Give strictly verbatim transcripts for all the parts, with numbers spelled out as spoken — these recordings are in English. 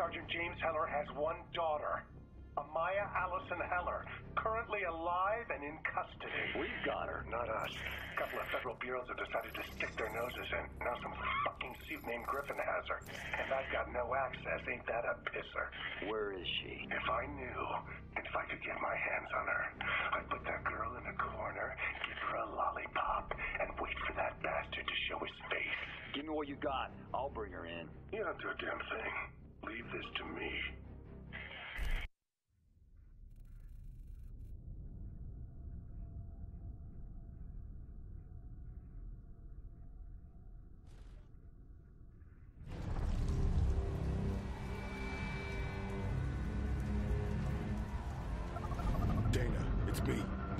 Sergeant James Heller has one daughter, Amaya Allison Heller, currently alive and in custody. We've got her, not us. A couple of federal bureaus have decided to stick their noses in. Now some fucking suit named Griffin has her. And I've got no access. Ain't that a pisser? Where is she? If I knew, if I could get my hands on her, I'd put that girl in a corner, give her a lollipop, and wait for that bastard to show his face. Give me what you got. I'll bring her in. You don't do a damn thing. Leave this to me.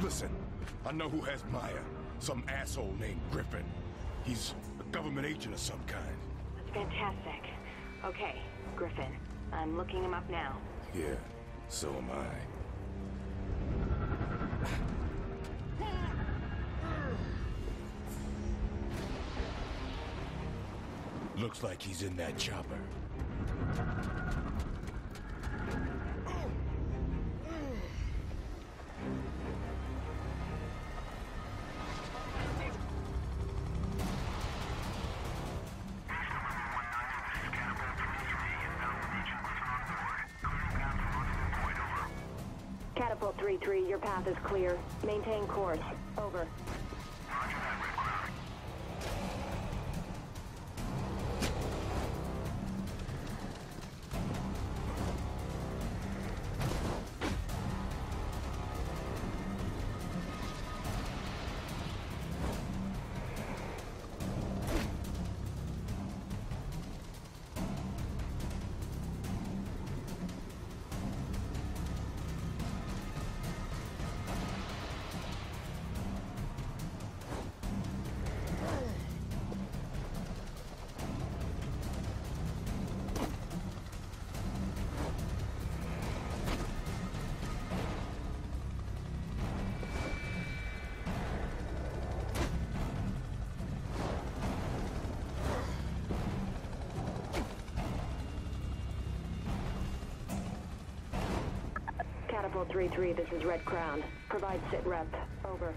Listen, I know who has Maya. Some asshole named Griffin. He's a government agent of some kind. That's fantastic. Okay, Griffin. I'm looking him up now. Yeah, so am I. Looks like he's in that chopper. three three, your path is clear. Maintain course. Over. three three, this is Red Crown. Provide sit rep. Over.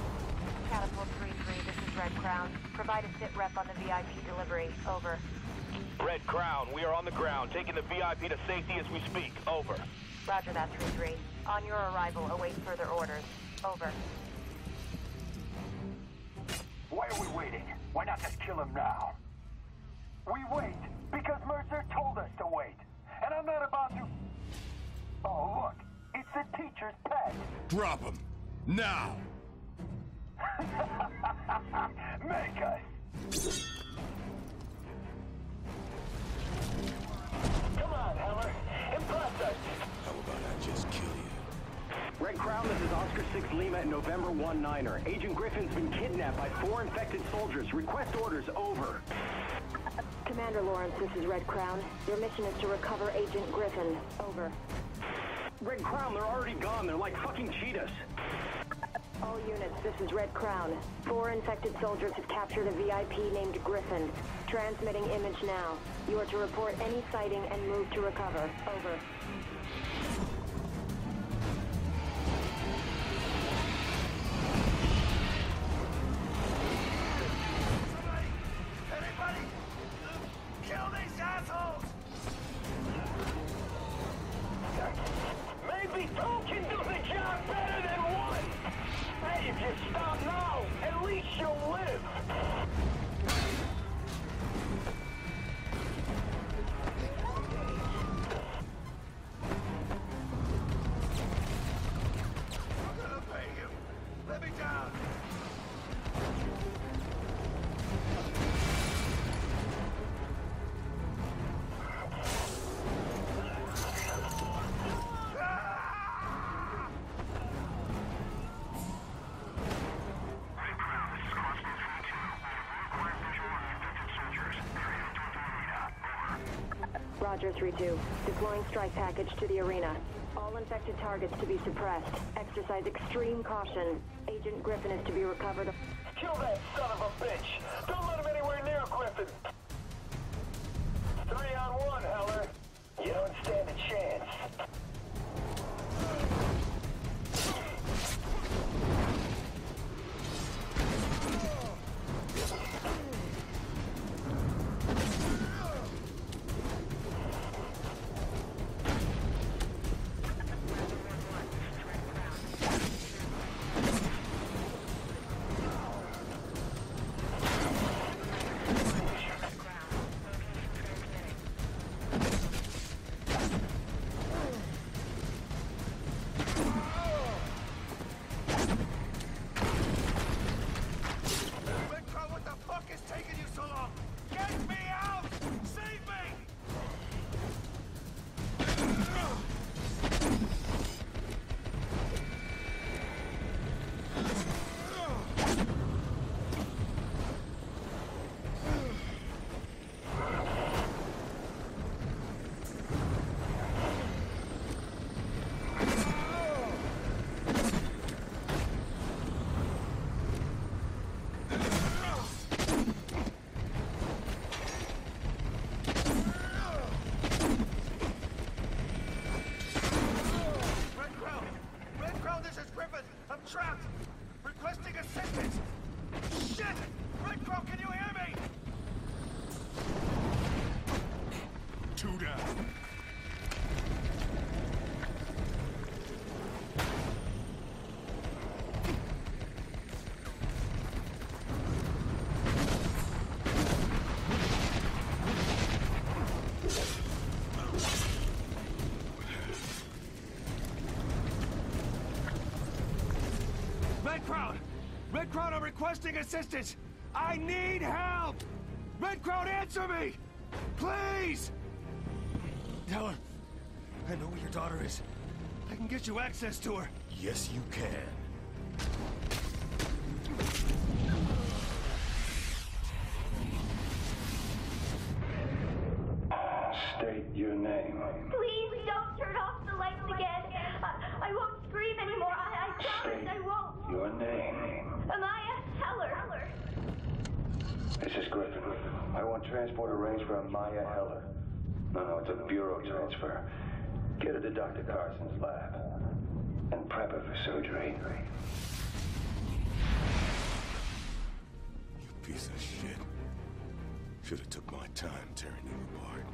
Red Crown, we're almost there. Just a few more mics. Provide a sit rep on the V I P delivery. Over. Red Crown, we are on the ground, taking the V I P to safety as we speak. Over. Roger that, three three. On your arrival, await further orders. Over. Why are we waiting? Why not just kill him now? We wait because Mercer told us to wait. And I'm not about to... Oh, look. It's the teacher's pet. Drop him. Now. Make us! Come on, Heller! Impress us! How about I just kill you? Red Crown, this is Oscar six Lima and November one niner. Agent Griffin's been kidnapped by four infected soldiers. Request orders, over. Commander Lawrence, this is Red Crown. Your mission is to recover Agent Griffin. Over. Red Crown, they're already gone. They're like fucking cheetahs. All units, this is Red Crown. Four infected soldiers have captured a V I P named Griffin. Transmitting image now. You are to report any sighting and move to recover. Over. Stop now! Roger, three two. Deploying strike package to the arena. All infected targets to be suppressed. Exercise extreme caution. Agent Griffin is to be recovered. Kill that son of a bitch! Don't let him anywhere near Griffin! Three on one, Heller! You don't stand a chance. Red Crown, I'm requesting assistance! I need help! Red Crown, answer me! Please! Heller, I know where your daughter is. I can get you access to her. Yes, you can. State your name. Please don't turn off the lights again. I, I won't scream anymore. I, I promise I won't. Your name. Amaya Heller. This is Griffin. I want transport arranged for Amaya Heller. No, no, it's a bureau transfer. Get her to Doctor Carson's lab and prep her for surgery. You piece of shit. Should have took my time tearing you apart.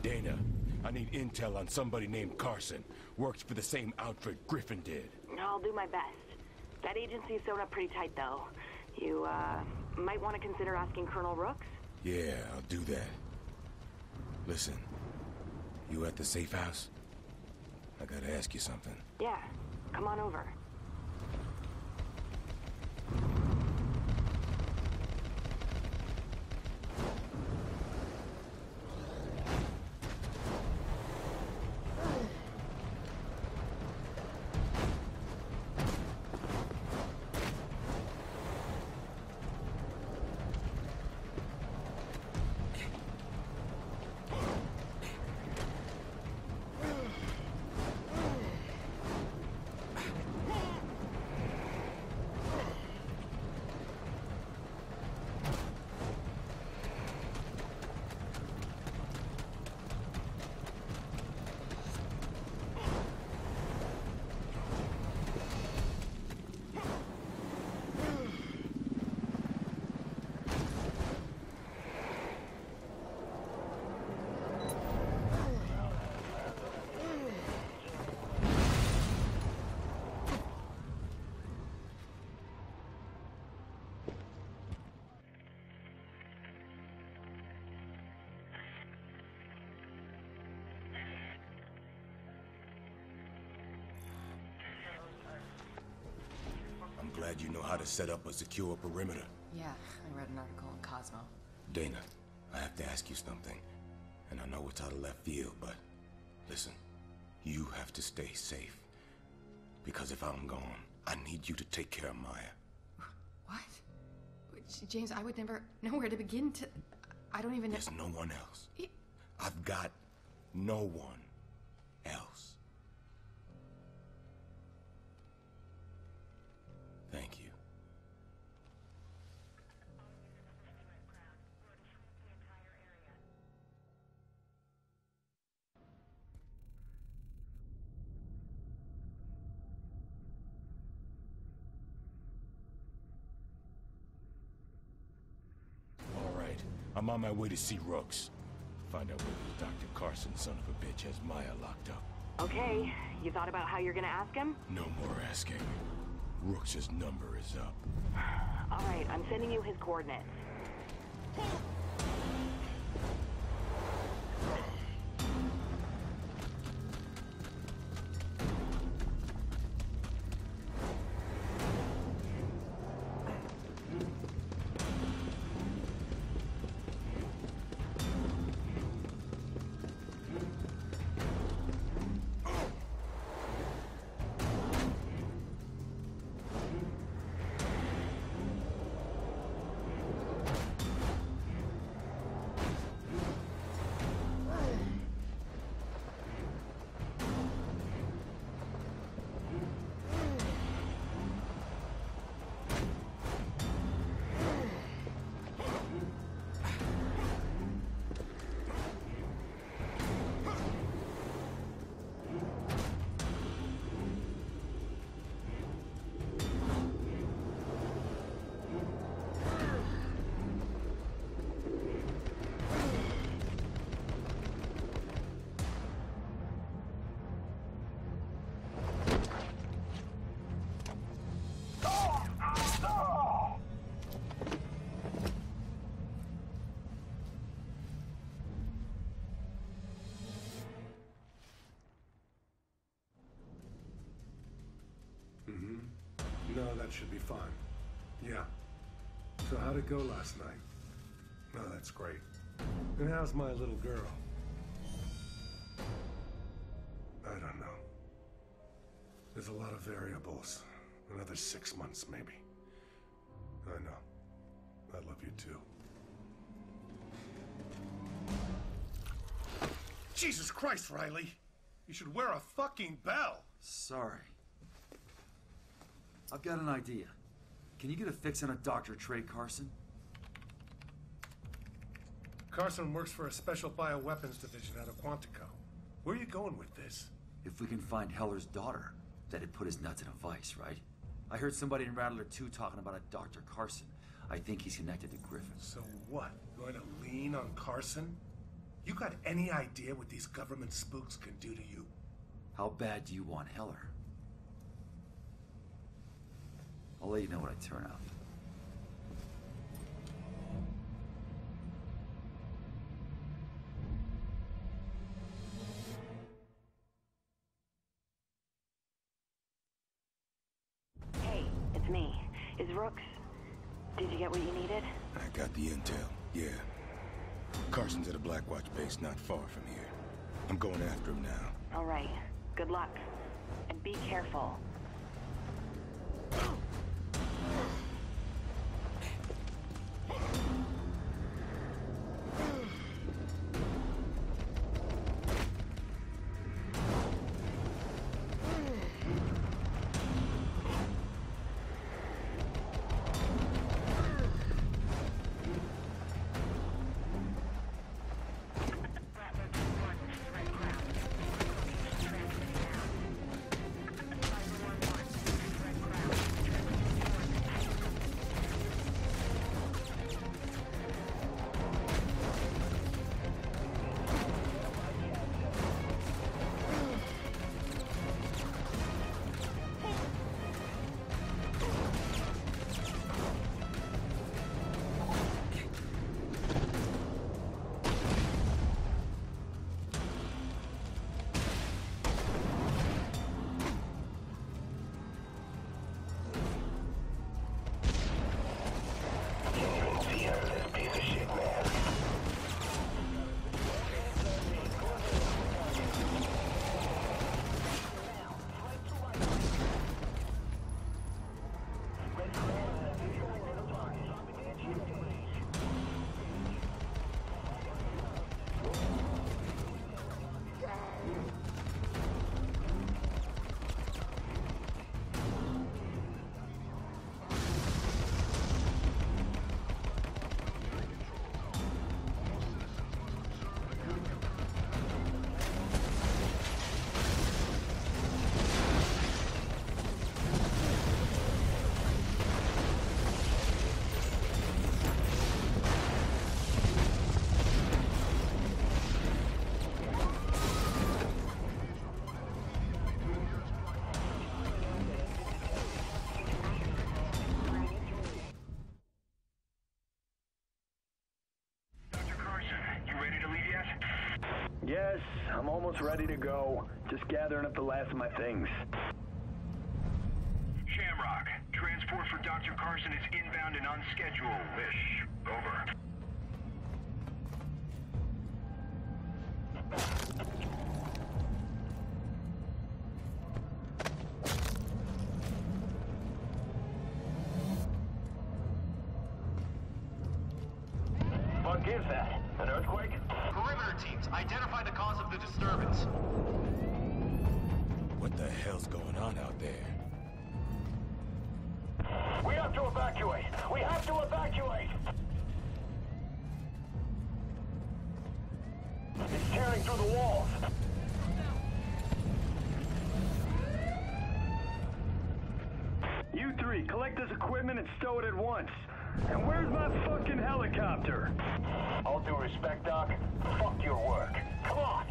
Dana, I need intel on somebody named Carson. Worked for the same outfit Griffin did. I'll do my best. That agency's sewn up pretty tight, though. You, uh, might want to consider asking Colonel Rooks? Yeah, I'll do that. Listen, you at the safe house? I gotta ask you something. Yeah, come on over. Whoa! glad you know how to set up a secure perimeter. Yeah, I read an article in Cosmo. Dana, I have to ask you something. And I know it's out of left field, but listen, you have to stay safe. Because if I'm gone, I need you to take care of Maya. What? James, I would never know where to begin to... I don't even know... There's no one else. It... I've got no one else. Thank you. I'm on my way to see Rooks. Find out whether Doctor Carson, son of a bitch, has Maya locked up. Okay, you thought about how you're gonna ask him? No more asking. Rooks' number is up. All right, I'm sending you his coordinates. No, that should be fine. Yeah. So how'd it go last night? No, oh, that's great. And how's my little girl? I don't know. There's a lot of variables. Another six months, maybe. I know. I love you, too. Jesus Christ, Riley! You should wear a fucking bell! Sorry. I've got an idea. Can you get a fix on a Doctor Trey Carson? Carson works for a special bioweapons division out of Quantico. Where are you going with this? If we can find Heller's daughter, that'd put his nuts in a vice, right? I heard somebody in Rattler two talking about a Doctor Carson. I think he's connected to Griffin. So what? Going to lean on Carson? You got any idea what these government spooks can do to you? How bad do you want Heller? I'll let you know when I turn up. Hey, it's me. Is Rooks... Did you get what you needed? I got the intel, yeah. Carson's at a Blackwatch base not far from here. I'm going after him now. All right. Good luck. And be careful. Yes, I'm almost ready to go. Just gathering up the last of my things. Shamrock, transport for Doctor Carson is inbound and on schedule-ish. Over. What gives that? An earthquake? Perimeter teams, identify the cause of the disturbance. What the hell's going on out there? We have to evacuate! We have to evacuate! It's tearing through the walls! You three, collect this equipment and stow it at once! And where's my fucking helicopter? All due respect, Doc, fuck your work. Come on!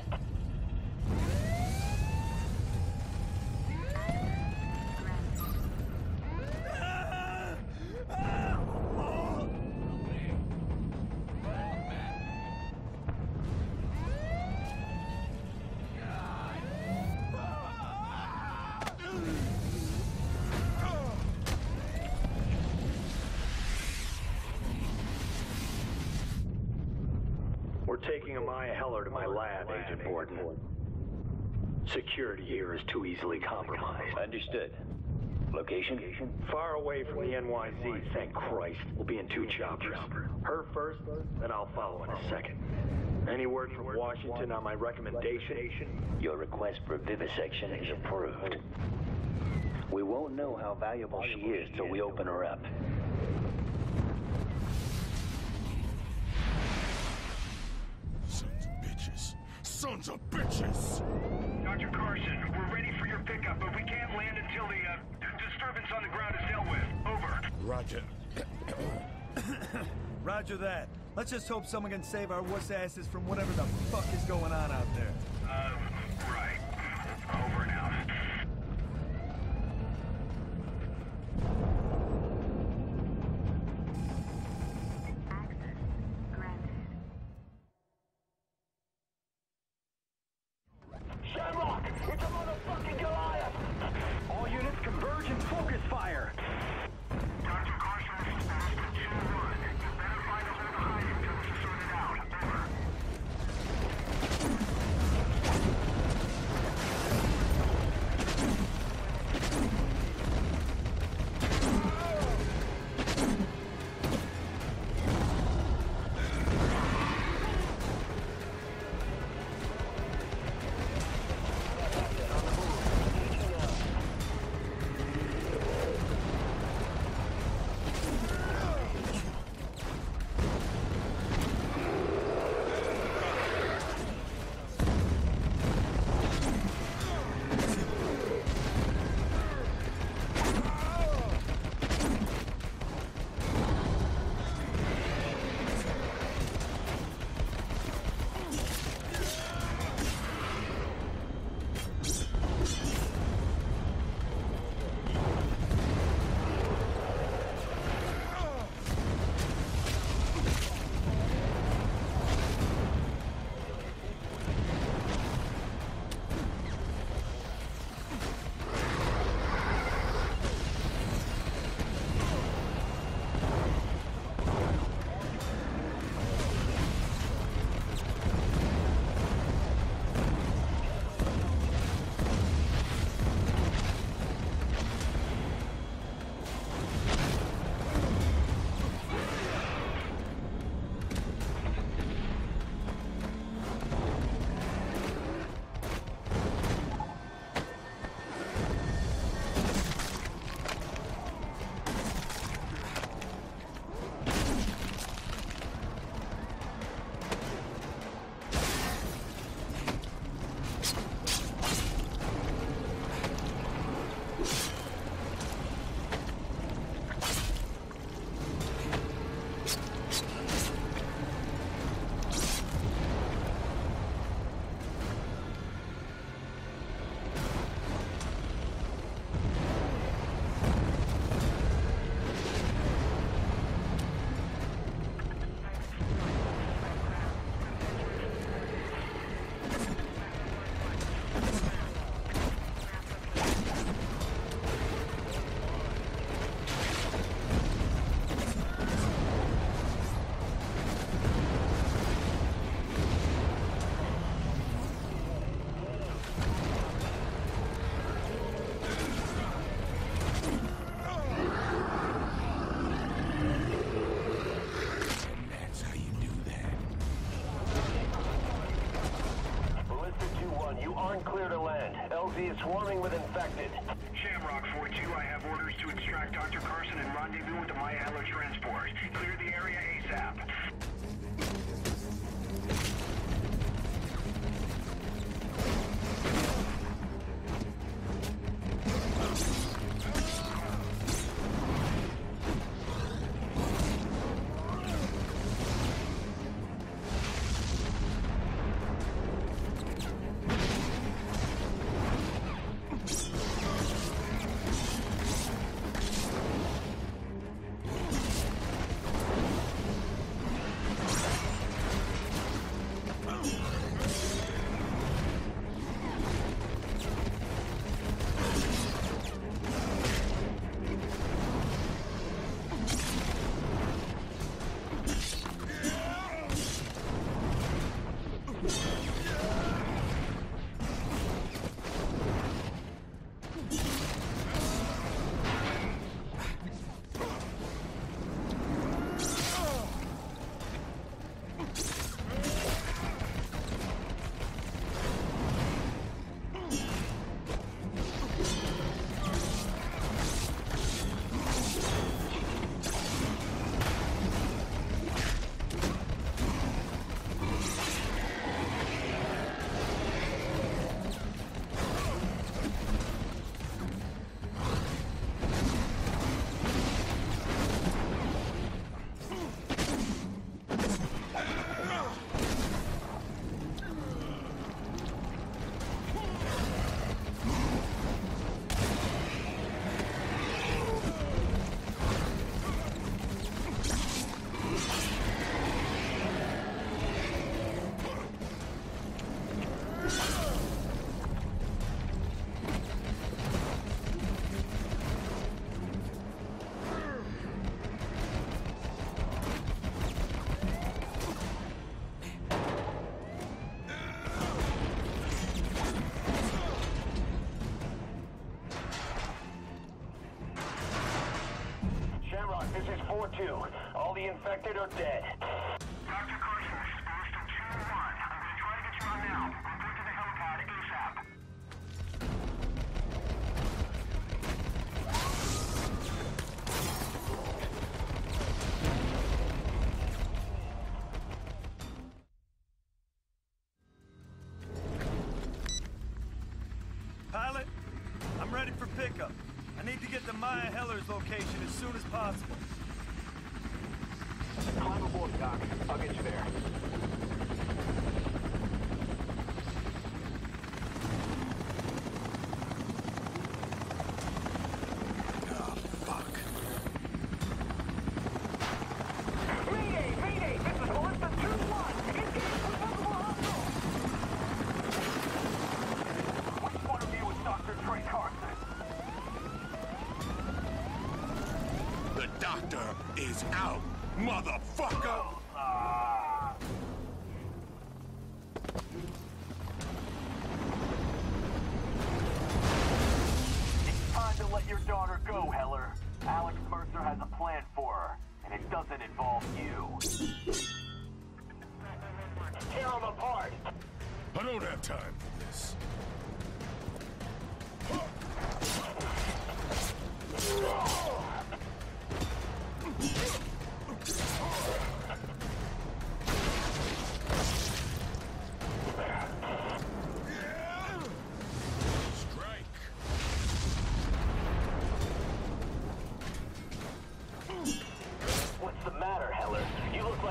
Taking Amaya Heller to my lab, Agent Borden. Security here is too easily compromised. Understood. Location? Far away from the N Y Z, thank Christ. We'll be in two choppers. Her first, then I'll follow in a second. Any word from Washington on my recommendation? Your request for vivisection is approved. We won't know how valuable she is till we open her up. Sons of bitches! Doctor Carson, we're ready for your pickup, but we can't land until the uh, disturbance on the ground is dealt with. Over. Roger. Roger that. Let's just hope someone can save our wuss asses from whatever the fuck is going on out there. Uh, right. Over and out. Heller transport. Clear the area ASAP. All the infected are dead. Doctor Carson, this is Ballista two one. I'm going to try to get you out now. Report to the helipad ASAP. Pilot, I'm ready for pickup. I need to get to Maya Heller's location as soon as possible. Climb aboard, Doc. I'll get you there.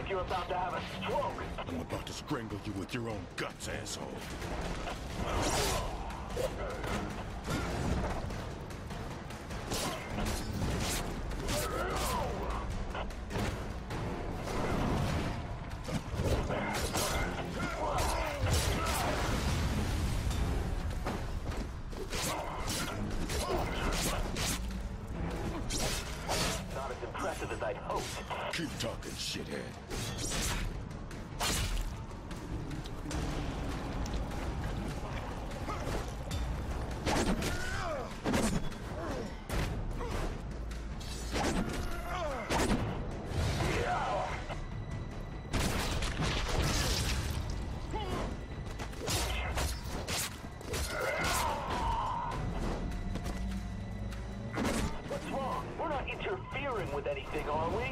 You're about to have a stroke. I'm about to strangle you with your own guts, asshole. Not as impressive as I'd hoped. Keep talking, shithead. Are we?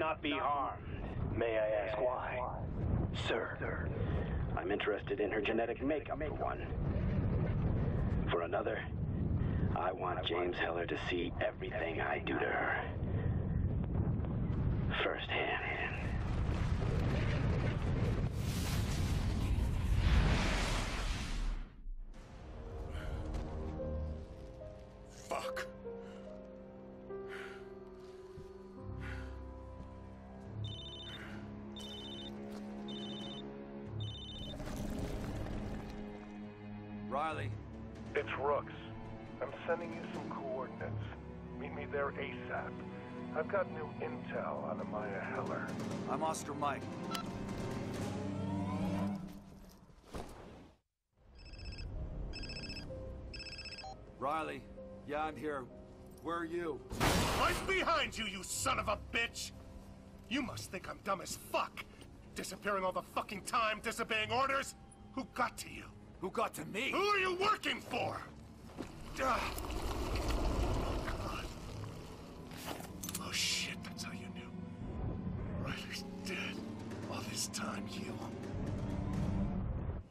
not be harmed. May I ask why? Sir, I'm interested in her genetic makeup for one. For another, I want James Heller to see everything I do to her. Firsthand. Fuck. Riley. It's Rooks. I'm sending you some coordinates. Meet me there ASAP. I've got new intel on Amaya Heller. I'm Oscar Mike. Riley. Yeah, I'm here. Where are you? I'm behind you, you son of a bitch! You must think I'm dumb as fuck! Disappearing all the fucking time, disobeying orders! Who got to you? Who got to me? Who are you working for? Ugh. Oh shit, that's how you knew. Riley's dead. All this time, you...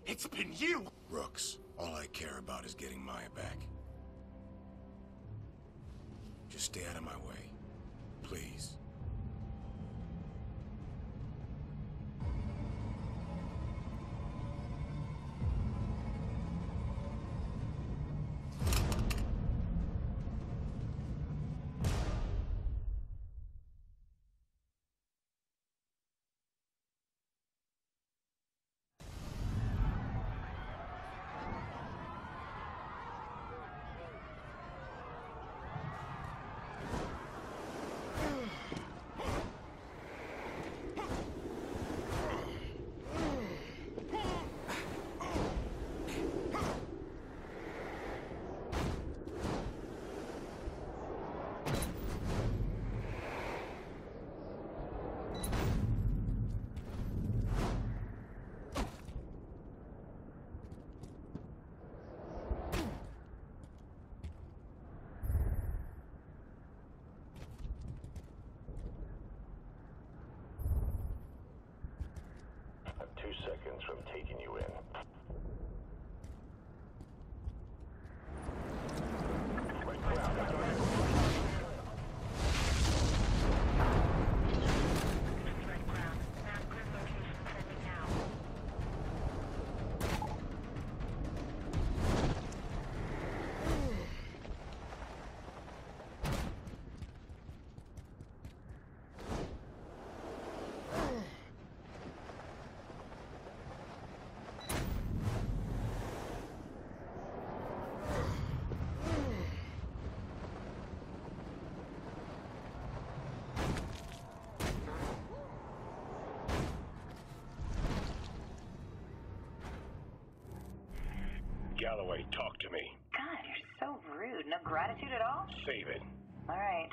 It's been you! Rooks, all I care about is getting Maya back. Just stay out of my way. Please. Seconds from taking you in. Galloway, talk to me. God, you're so rude. No gratitude at all? Save it. All right.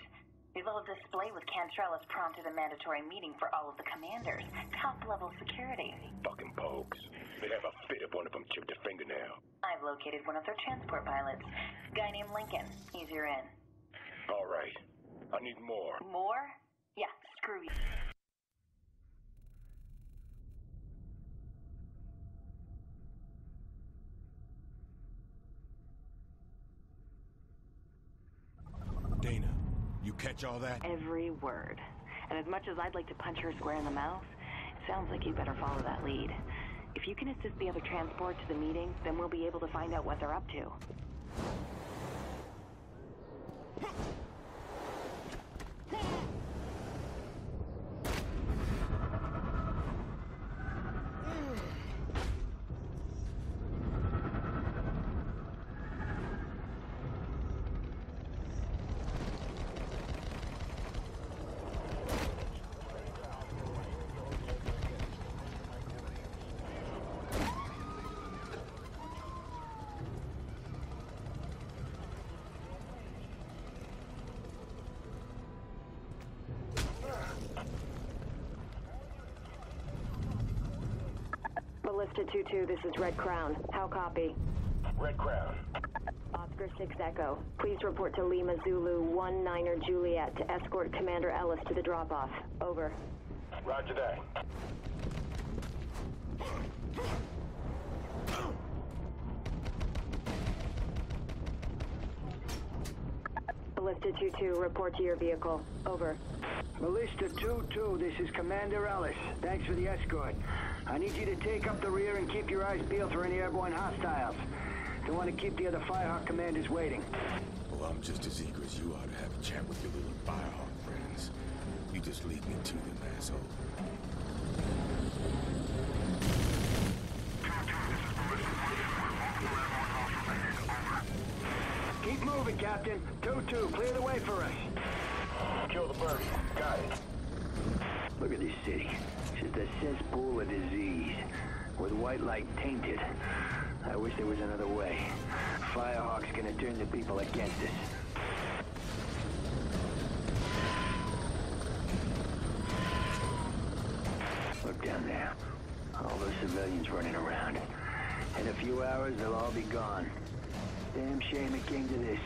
Your little display with Cantrellas prompted a mandatory meeting for all of the commanders. Top-level security. Fucking pokes. They'd have a fit if one of them chipped a fingernail. I've located one of their transport pilots. Guy named Lincoln. He's your in. All right. I need more. More? Yeah, screw you. Dana, you catch all that? Every word. And as much as I'd like to punch her square in the mouth, it sounds like you better follow that lead. If you can assist the other transport to the meeting, then we'll be able to find out what they're up to. Ballista twenty-two, this is Red Crown. How copy? Red Crown. Oscar Oscar six Echo. Please report to Lima Zulu one niner Juliet to escort Commander Ellis to the drop-off. Over. Roger that. Ballista two two, report to your vehicle. Over. Ballista two two, this is Commander Ellis. Thanks for the escort. I need you to take up the rear and keep your eyes peeled for any airborne hostiles. Don't want to keep the other Firehawk commanders waiting. Well, I'm just as eager as you are to have a chat with your little Firehawk friends. You just lead me to them, asshole. Keep moving, Captain. two two, clear the way for us. Kill the bird. Got it. Look at this city. It's just a cesspool of disease. With white light tainted. I wish there was another way. Firehawk's gonna turn the people against us. Look down there. All those civilians running around. In a few hours, they'll all be gone. Damn shame it came to this.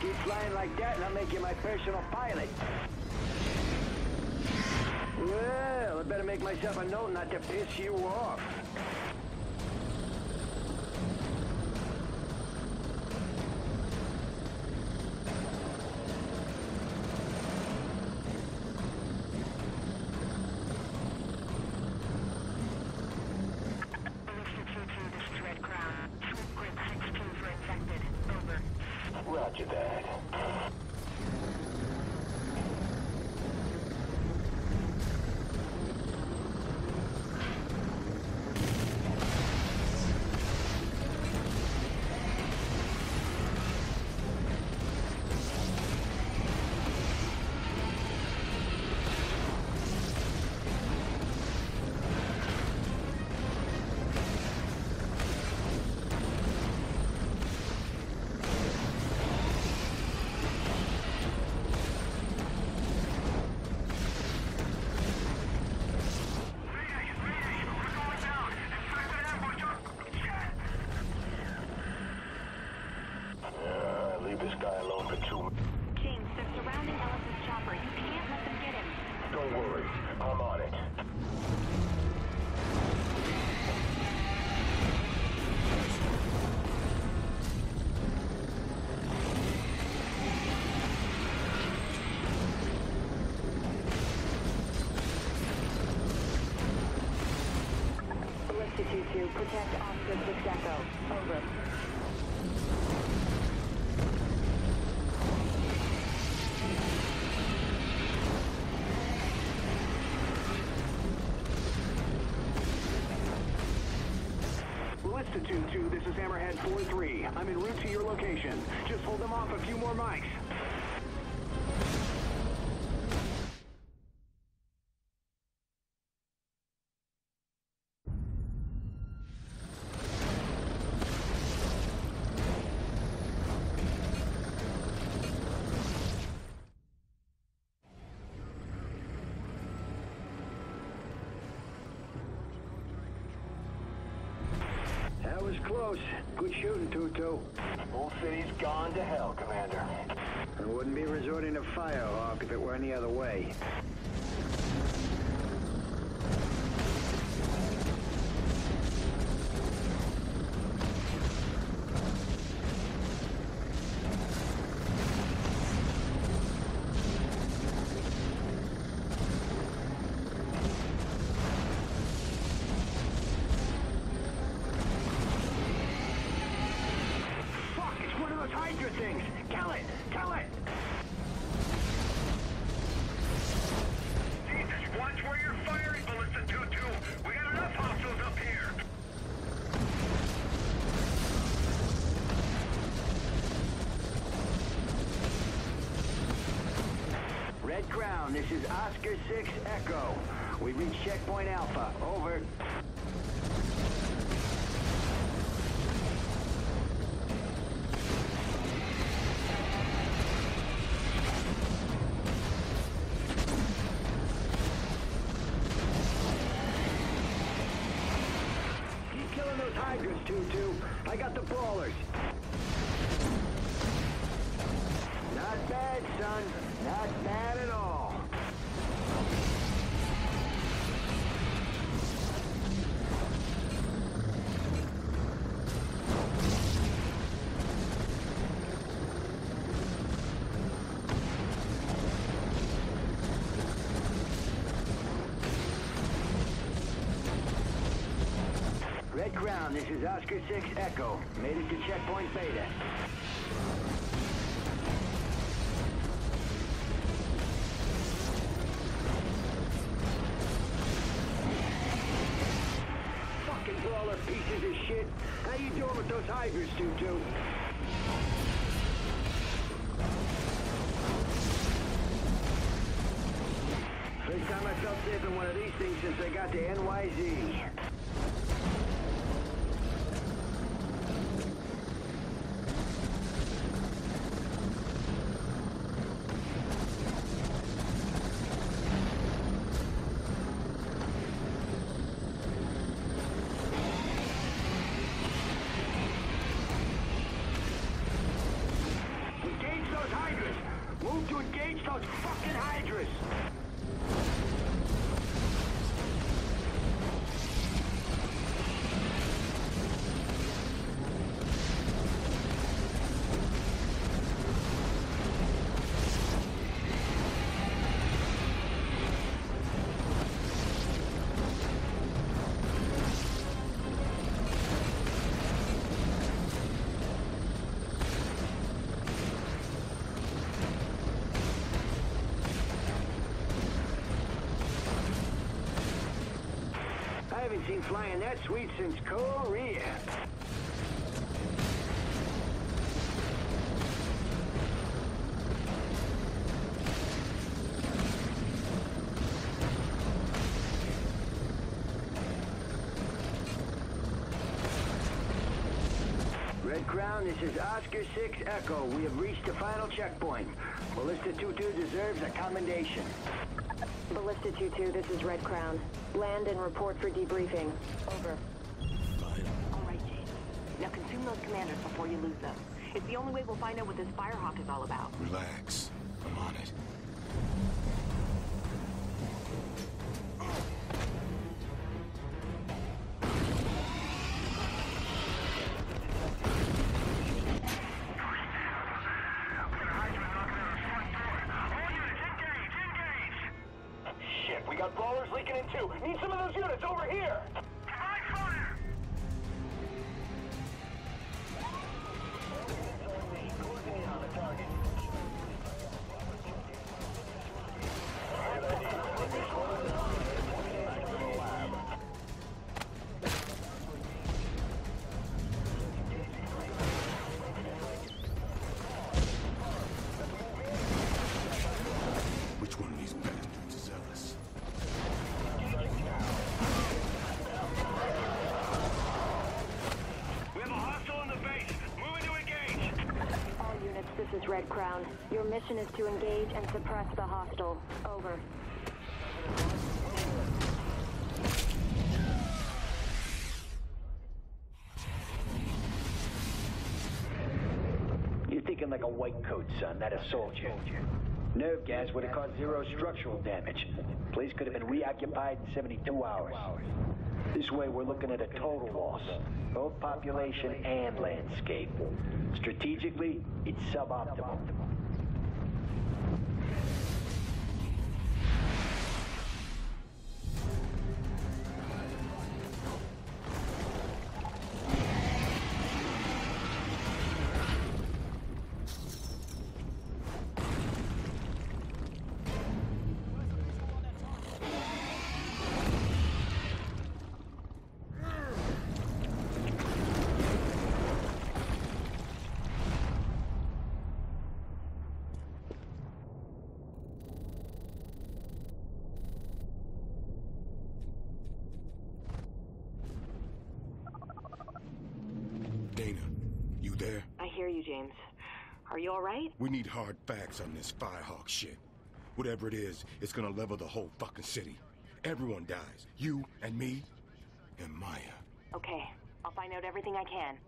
Keep flying like that and I'll make you my personal pilot. Well, I better make myself a note not to piss you off. Protect Oscar six Echo. Over. Ballista two two, this is Hammerhead four three. I'm en route to your location. Just hold them off a few more mics. Close. Good shooting, two two. Whole city's gone to hell, Commander. I wouldn't be resorting to Firehawk if it were any other way. Red Crown, this is Oscar six Echo. We reach Checkpoint Alpha. Over. Tigers, two two. I got the ballers. Not bad, son. Not bad at all. Red Crown, this is Oscar six Echo. Made it to Checkpoint Beta. Fucking brawler pieces of shit. How you doing with those hydras, two two? First time I felt safe in one of these things since I got to N Y Z. I haven't seen flying that sweet since Korea. Red Crown, this is Oscar six Echo. We have reached the final checkpoint. Ballista two two deserves a commendation. Ballista two two, this is Red Crown. Land and report for debriefing. Over. Fine. All right, James. Now consume those commanders before you lose them. It's the only way we'll find out what this Firehawk is all about. Relax. I'm on it. Need some of those units over here! Red Crown, your mission is to engage and suppress the hostile. Over. You're thinking like a white coat, son, not a soldier. Nerve gas would have caused zero structural damage. The place could have been reoccupied in seventy-two hours. This way, we're looking at a total loss, both population and landscape. Strategically, it's suboptimal. Dana, you there? I hear you, James. Are you all right? We need hard facts on this Firehawk shit. Whatever it is, it's gonna level the whole fucking city. Everyone dies. You and me and Maya. Okay, I'll find out everything I can.